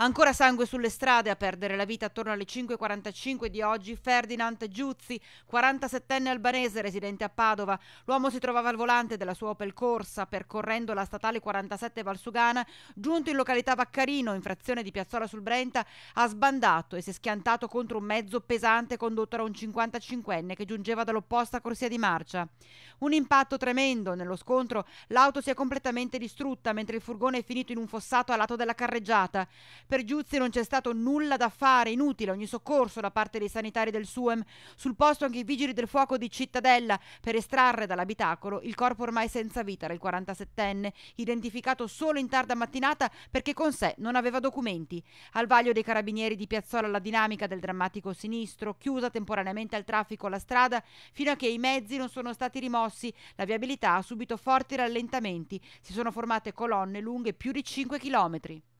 Ancora sangue sulle strade, a perdere la vita attorno alle 5:45 di oggi, Ferdinant Gjuzi, 47enne albanese residente a Padova. L'uomo si trovava al volante della sua Opel Corsa percorrendo la Statale 47 Valsugana, giunto in località Vaccarino, in frazione di Piazzola sul Brenta, ha sbandato e si è schiantato contro un mezzo pesante condotto da un 55enne che giungeva dall'opposta corsia di marcia. Un impatto tremendo, nello scontro l'auto si è completamente distrutta mentre il furgone è finito in un fossato a lato della carreggiata. Per Gjuzi non c'è stato nulla da fare, inutile ogni soccorso da parte dei sanitari del SUEM. Sul posto anche i vigili del fuoco di Cittadella per estrarre dall'abitacolo il corpo ormai senza vita del 47enne, identificato solo in tarda mattinata perché con sé non aveva documenti. Al vaglio dei carabinieri di Piazzola la dinamica del drammatico sinistro, chiusa temporaneamente al traffico la strada fino a che i mezzi non sono stati rimossi. La viabilità ha subito forti rallentamenti, si sono formate colonne lunghe più di 5 chilometri.